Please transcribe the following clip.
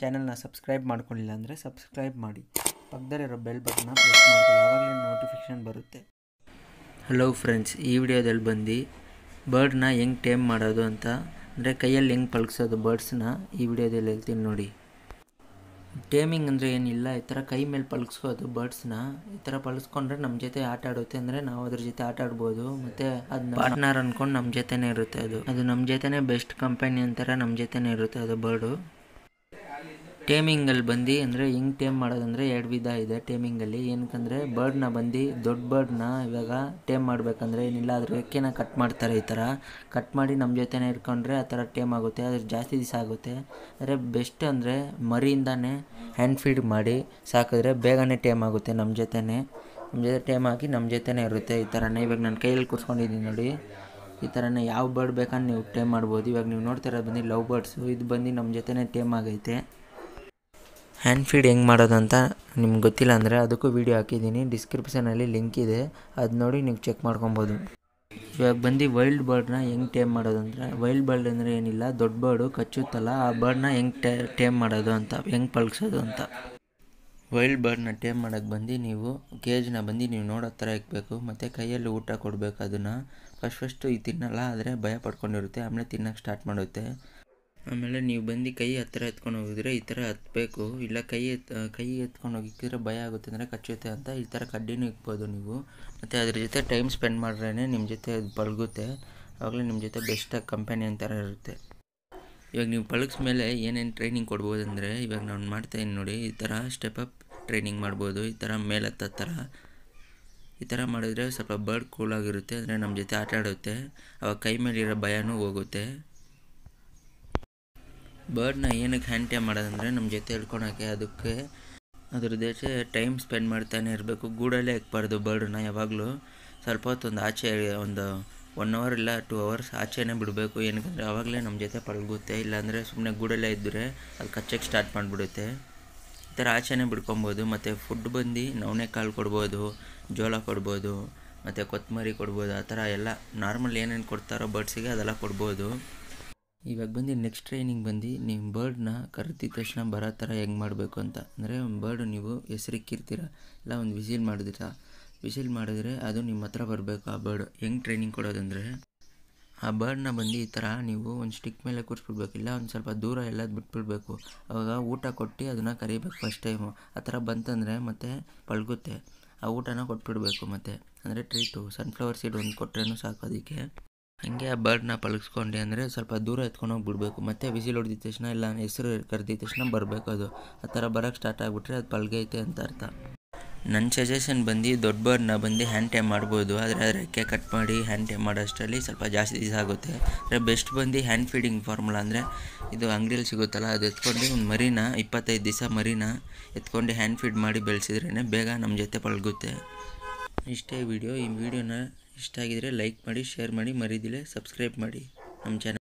ಚಾನೆಲ್ನ ಸಬ್ಸ್ಕ್ರೈಬ್ ಮಾಡ್ಕೊಂಡಿಲ್ಲ ಅಂದರೆ ಸಬ್ಸ್ಕ್ರೈಬ್ ಮಾಡಿ, ಪಕ್ಕದಲ್ಲಿರೋ ಬೆಲ್ ಬಟನ್ನ ಪ್ರೆಸ್ ಮಾಡಿ, ಯಾವಾಗಲೂ ನೋಟಿಫಿಕೇಷನ್ ಬರುತ್ತೆ. ಹಲೋ ಫ್ರೆಂಡ್ಸ್, ಈ ವಿಡಿಯೋದಲ್ಲಿ ಬಂದು ಬರ್ಡ್ನ ಹೆಂಗೆ ಟೇಮ್ ಮಾಡೋದು ಅಂತ, ಅಂದರೆ ಕೈಯಲ್ಲಿ ಹೆಂಗೆ ಪಳಗಿಸೋದು ಬರ್ಡ್ಸ್ನ ಈ ವಿಡಿಯೋದಲ್ಲಿ ಹೇಳ್ತೀನಿ ನೋಡಿ. ಟೇಮಿಂಗ್ ಅಂದರೆ ಏನಿಲ್ಲ, ಈ ಥರ ಕೈ ಮೇಲೆ ಪಳಗಿಸ್ಬೋದು ಬರ್ಡ್ಸ್ನ. ಈ ಥರ ಪಳಗಿಸ್ಕೊಂಡ್ರೆ ನಮ್ಮ ಜೊತೆ ಆಟ ಆಡುತ್ತೆ, ಅಂದರೆ ನಾವು ಅದ್ರ ಜೊತೆ ಆಟ ಆಡ್ಬೋದು. ಮತ್ತು ಅದನ್ನ ಪಾರ್ಟ್ನರ್ ಅಂದ್ಕೊಂಡು ನಮ್ಮ ಜೊತೆನೇ ಇರುತ್ತೆ, ಅದು ನಮ್ಮ ಜೊತೆನೇ ಬೆಸ್ಟ್ ಕಂಪೆನಿಯನ್ ಥರ ನಮ್ಮ ಜೊತೆನೇ ಇರುತ್ತೆ ಅದು ಬರ್ಡು. ಟೇಮಿಂಗಲ್ಲಿ ಬಂದು ಅಂದರೆ ಹೆಂಗೆ ಟೇಮ್ ಮಾಡೋದಂದರೆ ಎರಡು ವಿಧ ಇದೆ ಟೇಮಿಂಗಲ್ಲಿ. ಏನಕ್ಕಂದರೆ ಬರ್ಡ್ನ ಬಂದು ದೊಡ್ಡ ಬರ್ಡ್ನ ಇವಾಗ ಟೇಮ್ ಮಾಡಬೇಕಂದ್ರೆ ಏನಿಲ್ಲ, ಅದ್ರ ರೆಕ್ಕೆನ ಕಟ್ ಮಾಡ್ತಾರೆ. ಈ ಥರ ಕಟ್ ಮಾಡಿ ನಮ್ಮ ಜೊತೆನೇ ಇಟ್ಕೊಂಡ್ರೆ ಆ ಥರ ಟೇಮ್ ಆಗುತ್ತೆ, ಅದ್ರ ಜಾಸ್ತಿ ದಿವಸ ಆಗುತ್ತೆ. ಅಂದರೆ ಬೆಸ್ಟ್ ಅಂದರೆ ಮರಿಯಿಂದನೇ ಹ್ಯಾಂಡ್ ಫೀಡ್ ಮಾಡಿ ಸಾಕಿದ್ರೆ ಬೇಗನೆ ಟೇಮ್ ಆಗುತ್ತೆ, ನಮ್ಮ ಜೊತೆ ಟೇಮ್ ಆಗಿ ನಮ್ಮ ಜೊತೆನೇ ಇರುತ್ತೆ. ಈ ಥರನೇ ಇವಾಗ ನಾನು ಕೈಯಲ್ಲಿ ಕೂರಿಸ್ಕೊಂಡಿದ್ದೀನಿ ನೋಡಿ, ಈ ಥರನೇ ಯಾವ ಬರ್ಡ್ ಬೇಕಂದ್ರೆ ನೀವು ಟೇಮ್ ಮಾಡ್ಬೋದು. ಇವಾಗ ನೀವು ನೋಡ್ತಿರೋದು ಬಂದು ಲವ್ ಬರ್ಡ್ಸು, ಇದು ಬಂದು ನಮ್ಮ ಜೊತೆನೇ ಟೇಮ್ ಆಗೈತೆ. ಹ್ಯಾಂಡ್ ಫೀಡ್ ಹೆಂಗೆ ಮಾಡೋದಂತ ನಿಮ್ಗೆ ಗೊತ್ತಿಲ್ಲ ಅಂದರೆ ಅದಕ್ಕೂ ವೀಡಿಯೋ ಹಾಕಿದ್ದೀನಿ, ಡಿಸ್ಕ್ರಿಪ್ಷನಲ್ಲಿ ಲಿಂಕ್ ಇದೆ, ಅದು ನೋಡಿ ನೀವು ಚೆಕ್ ಮಾಡ್ಕೊಬೋದು. ಇವಾಗ ಬಂದು ವೈಲ್ಡ್ ಬರ್ಡ್ನ ಹೆಂಗೆ ಟೇಮ್ ಮಾಡೋದಂದರೆ, ವೈಲ್ಡ್ ಬರ್ಡ್ ಅಂದರೆ ಏನಿಲ್ಲ, ದೊಡ್ಡ ಬರ್ಡು ಕಚ್ಚುತ್ತಲ್ಲ ಆ ಬರ್ಡ್ನ ಹೆಂಗೆ ಟೇಮ್ ಮಾಡೋದು ಅಂತ, ಹೆಂಗೆ ಪಳಗಿಸೋದು ಅಂತ. ವೈಲ್ಡ್ ಬರ್ಡ್ನ ಟೇಮ್ ಮಾಡೋಕ್ಕೆ ಬಂದು ನೀವು ಕೇಜ್ನ ಬಂದು ನೀವು ನೋಡೋ ಥರ ಇಕ್ಬೇಕು, ಮತ್ತು ಕೈಯಲ್ಲಿ ಊಟ ಕೊಡಬೇಕು. ಅದನ್ನು ಫಸ್ಟು ಇದು ತಿನ್ನಲ್ಲ, ಆದರೆ ಭಯ ಪಡ್ಕೊಂಡಿರುತ್ತೆ, ಆಮೇಲೆ ತಿನ್ನೋಕ್ಕೆ ಸ್ಟಾರ್ಟ್ ಮಾಡುತ್ತೆ. ಆಮೇಲೆ ನೀವು ಬಂದು ಕೈ ಹತ್ತಿರ ಎತ್ಕೊಂಡು ಹೋಗಿದ್ರೆ ಈ ಥರ ಹತ್ತಬೇಕು, ಇಲ್ಲ ಕೈ ಎತ್ಕೊಂಡು ಹೋಗಿಕ್ಕಿದ್ರೆ ಭಯ ಆಗುತ್ತೆ, ಅಂದರೆ ಕಚ್ಚುತ್ತೆ ಅಂತ. ಈ ಥರ ಕಡ್ಡಿನೂ ಇಕ್ಬೋದು ನೀವು, ಮತ್ತು ಅದ್ರ ಜೊತೆ ಟೈಮ್ ಸ್ಪೆಂಡ್ ಮಾಡ್ರೇ ನಿಮ್ಮ ಜೊತೆ ಅದು ಪಳಗುತ್ತೆ, ಆವಾಗಲೇ ನಿಮ್ಮ ಜೊತೆ ಬೆಸ್ಟಾಗಿ ಕಂಪೆನಿಯನ್ ಥರ ಇರುತ್ತೆ. ಇವಾಗ ನೀವು ಪಳಗಿಸ್ ಮೇಲೆ ಏನೇನು ಟ್ರೈನಿಂಗ್ ಕೊಡ್ಬೋದು ಅಂದರೆ, ಇವಾಗ ನಾನು ಮಾಡ್ತಾಯಿದ್ದೀನಿ ನೋಡಿ, ಈ ಥರ ಸ್ಟೆಪಪ್ ಟ್ರೈನಿಂಗ್ ಮಾಡ್ಬೋದು. ಈ ಥರ ಮೇಲೆ ಹತ್ತೋ ಥರ ಈ ಥರ ಮಾಡಿದ್ರೆ ಸ್ವಲ್ಪ ಬರ್ಡ್ ಕೂಲಾಗಿರುತ್ತೆ, ಅಂದರೆ ನಮ್ಮ ಜೊತೆ ಆಟ ಆಡುತ್ತೆ, ಆವಾಗ ಕೈ ಮೇಲಿರೋ ಭಯನೂ ಹೋಗುತ್ತೆ. ಬರ್ಡ್ನ ಏನಕ್ಕೆ ಹ್ಯಾಂಡ್ ಟೇಮ್ ಮಾಡೋದಂದರೆ ನಮ್ಮ ಜೊತೆ ಹಿಡ್ಕೊಳಕ್ಕೆ, ಅದಕ್ಕೆ ಅದ್ರ ಜೊತೆ ಟೈಮ್ ಸ್ಪೆಂಡ್ ಮಾಡ್ತಾನೆ ಇರಬೇಕು. ಗೂಡಲ್ಲೇ ಇಕ್ಬಾರ್ದು ಬರ್ಡನ್ನ, ಯಾವಾಗಲೂ ಸ್ವಲ್ಪ ಹೊತ್ತೊಂದು ಆಚೆ, ಒಂದು 1 ಅವರ್ ಇಲ್ಲ 2 ಅವರ್ಸ್ ಆಚೆನೇ ಬಿಡಬೇಕು. ಏನಕ್ಕಂದರೆ ಆವಾಗಲೇ ನಮ್ಮ ಜೊತೆ ಪಳಗುತ್ತೆ, ಇಲ್ಲಾಂದರೆ ಸುಮ್ಮನೆ ಗೂಡಲ್ಲೇ ಇದ್ದರೆ ಅದು ಕಚ್ಚಕ್ಕೆ ಸ್ಟಾರ್ಟ್ ಮಾಡಿಬಿಡುತ್ತೆ. ಈ ಥರ ಆಚೆನೇ ಬಿಡ್ಕೊಬೋದು. ಮತ್ತು ಫುಡ್ ಬಂದು ನವಣೆಕಾಳು ಕೊಡ್ಬೋದು, ಜೋಳ ಕೊಡ್ಬೋದು, ಮತ್ತು ಕೊತ್ತಂಬರಿ ಕೊಡ್ಬೋದು. ಆ ಥರ ಎಲ್ಲ ನಾರ್ಮಲ್ ಏನೇನು ಕೊಡ್ತಾರೋ ಬರ್ಡ್ಸಿಗೆ ಅದೆಲ್ಲ ಕೊಡ್ಬೋದು. ಇವಾಗ ಬಂದು ನೆಕ್ಸ್ಟ್ ಟ್ರೈನಿಂಗ್ ಬಂದು ನಿಮ್ಮ ಬರ್ಡ್ನ ಕರೆತಿದ ತಕ್ಷಣ ಬರೋ ಥರ ಹೆಂಗೆ ಮಾಡಬೇಕು ಅಂತ, ಅಂದರೆ ಒಂದು ಬರ್ಡು ನೀವು ಹೆಸರಿಕ್ಕಿರ್ತೀರ, ಇಲ್ಲ ಒಂದು ವಿಸಿಲ್ ಮಾಡಿದಿರ, ವಿಸಿಲ್ ಮಾಡಿದ್ರೆ ಅದು ನಿಮ್ಮ ಹತ್ರ ಬರಬೇಕು. ಆ ಬರ್ಡ್ ಹೆಂಗೆ ಟ್ರೈನಿಂಗ್ ಕೊಡೋದಂದರೆ, ಆ ಬರ್ಡ್ನ ಬಂದು ಈ ಥರ ನೀವು ಒಂದು ಸ್ಟಿಕ್ ಮೇಲೆ ಕೂರಿಸ್ಬಿಡ್ಬೇಕು, ಇಲ್ಲ ಒಂದು ಸ್ವಲ್ಪ ದೂರ ಎಲ್ಲ ಬಿಟ್ಬಿಡ್ಬೇಕು. ಆವಾಗ ಊಟ ಕೊಟ್ಟು ಅದನ್ನು ಕರಿಬೇಕು ಫಸ್ಟ್ ಟೈಮು. ಆ ಥರ ಬಂತಂದರೆ ಮತ್ತೆ ಪಳಗುತ್ತೆ, ಆ ಊಟನ ಕೊಟ್ಬಿಡ್ಬೇಕು. ಮತ್ತು ಅಂದರೆ ಟ್ರೀಟು ಸನ್ಫ್ಲವರ್ ಸೀಡ್ ಒಂದು ಕೊಟ್ರೇನು ಸಾಕು ಅದಕ್ಕೆ. ಹಾಗೆ ಆ ಬರ್ಡ್ನ ಪಳಗಿಸ್ಕೊಂಡೆ ಅಂದರೆ ಸ್ವಲ್ಪ ದೂರ ಎತ್ಕೊಂಡು ಹೋಗಿ ಬಿಡಬೇಕು, ಮತ್ತು ವಿಸಿಲ್ ಹೊಡೆದಿದ್ದ ತಕ್ಷಣ, ಇಲ್ಲ ಹೆಸರು ಕರೆದಿದ್ದ ತಕ್ಷಣ ಬರಬೇಕು ಅದು. ಆ ಥರ ಬರೋಕ್ಕೆ ಸ್ಟಾರ್ಟ್ ಆಗಿಬಿಟ್ರೆ ಅದು ಪಳಗೈತೆ ಅಂತ ಅರ್ಥ. ನನ್ನ ಸಜೆಷನ್ ಬಂದು ದೊಡ್ಡ ಬರ್ಡ್ನ ಬಂದು ಹ್ಯಾಂಡ್ ಟೈಮ್ ಮಾಡ್ಬೋದು, ಆದರೆ ಅದರ ರೆಕ್ಕೆ ಕಟ್ ಮಾಡಿ ಹ್ಯಾಂಡ್ ಟೈಮ್ ಮಾಡೋಷ್ಟರಲ್ಲಿ ಸ್ವಲ್ಪ ಜಾಸ್ತಿ ದಿವಸ ಆಗುತ್ತೆ. ಅಂದರೆ ಬೆಸ್ಟ್ ಬಂದು ಹ್ಯಾಂಡ್ ಫೀಡಿಂಗ್ ಫಾರ್ಮುಲಾ, ಅಂದರೆ ಇದು ಅಂಗಡಿಯಲ್ಲಿ ಸಿಗುತ್ತಲ್ಲ ಅದು ಎತ್ಕೊಂಡು ಒಂದು ಮರಿನ 25 ದಿವಸ ಮರಿನ ಎತ್ಕೊಂಡು ಹ್ಯಾಂಡ್ ಫೀಡ್ ಮಾಡಿ ಬೆಳೆಸಿದ್ರೇ ಬೇಗ ನಮ್ಮ ಜೊತೆ ಪಳಗುತ್ತೆ. ಇಷ್ಟೇ ವಿಡಿಯೋ. ಈ ವಿಡಿಯೋನ ಇಷ್ಟ ಆಗಿದ್ರೆ ಲೈಕ್ ಮಾಡಿ, ಶೇರ್ ಮಾಡಿ, ಮರಿದಿಲ್ಲ ಸಬ್ಸ್ಕ್ರೈಬ್ ಮಾಡಿ ನಮ್ಮ ಚಾನಲ್.